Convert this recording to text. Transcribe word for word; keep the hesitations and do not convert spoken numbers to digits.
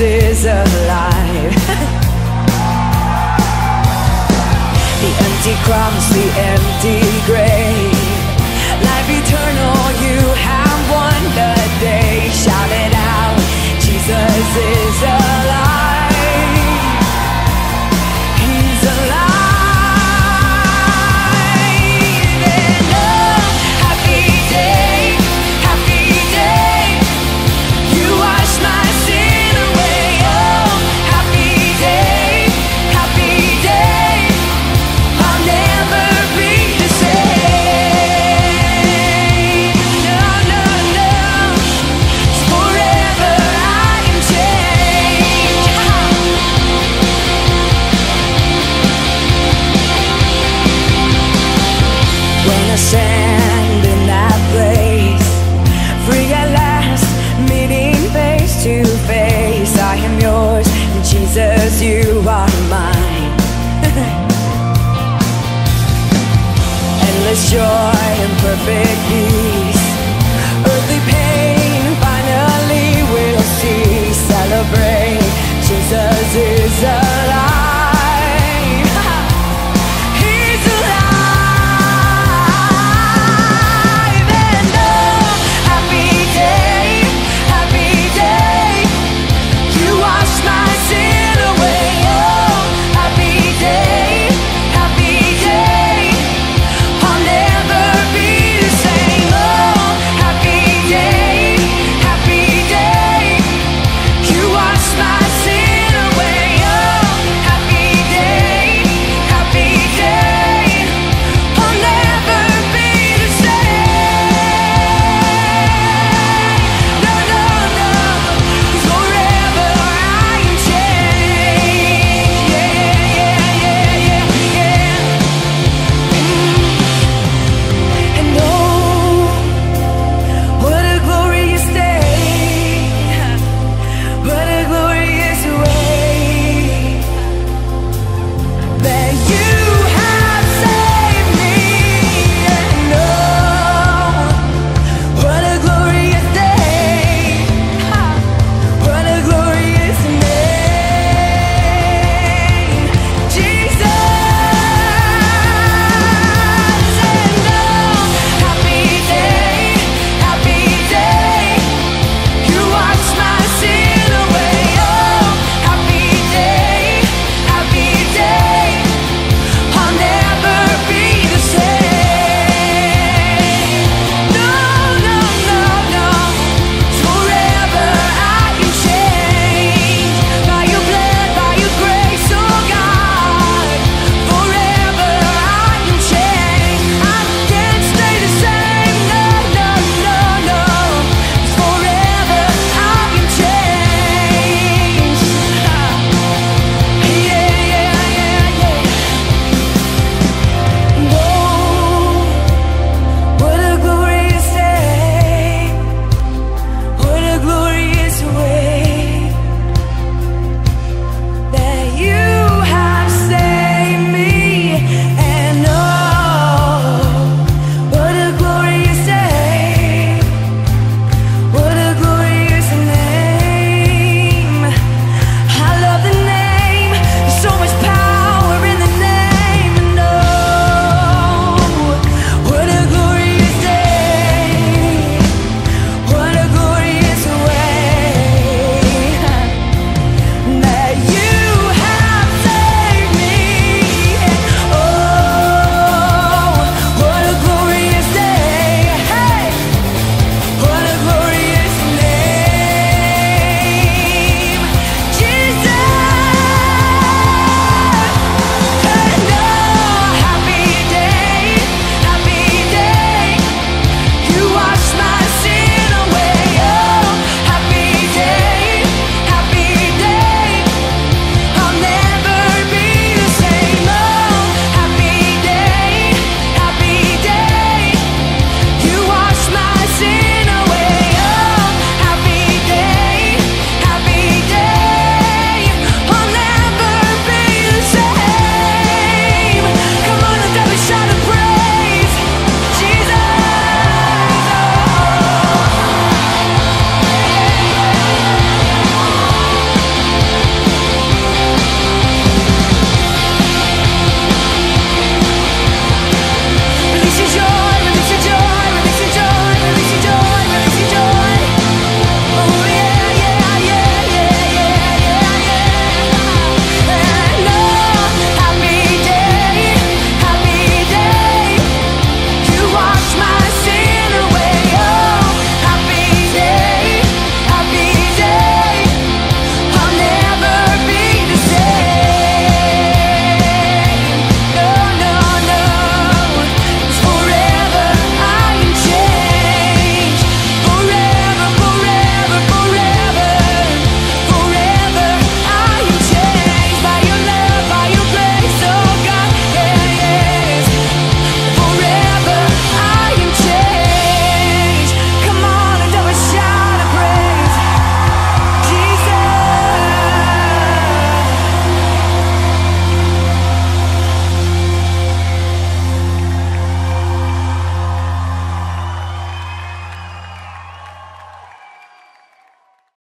is alive. The empty crumbs, the empty grave, life eternal, you have won the day. Shout it out, Jesus is alive. He's alive. Stand in that place, free at last, meeting face to face. I am yours, and Jesus, you are mine. Endless joy and perfect peace.